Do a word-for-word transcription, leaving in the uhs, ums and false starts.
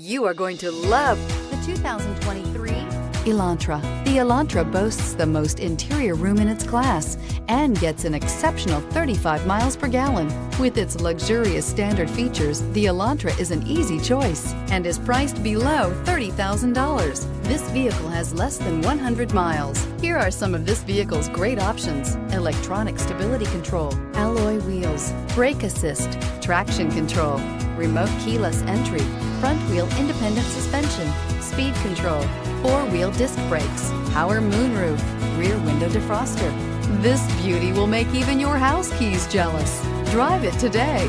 You are going to love the two thousand twenty-three Elantra. The Elantra boasts the most interior room in its class and gets an exceptional thirty-five miles per gallon. With its luxurious standard features, the Elantra is an easy choice and is priced below thirty thousand dollars. This vehicle has less than one hundred miles. Here are some of this vehicle's great options: electronic stability control, alloy wheels, brake assist, traction control, remote keyless entry, front wheel independent suspension, speed control, four-wheel disc brakes, power moonroof, rear window defroster. This beauty will make even your house keys jealous. Drive it today.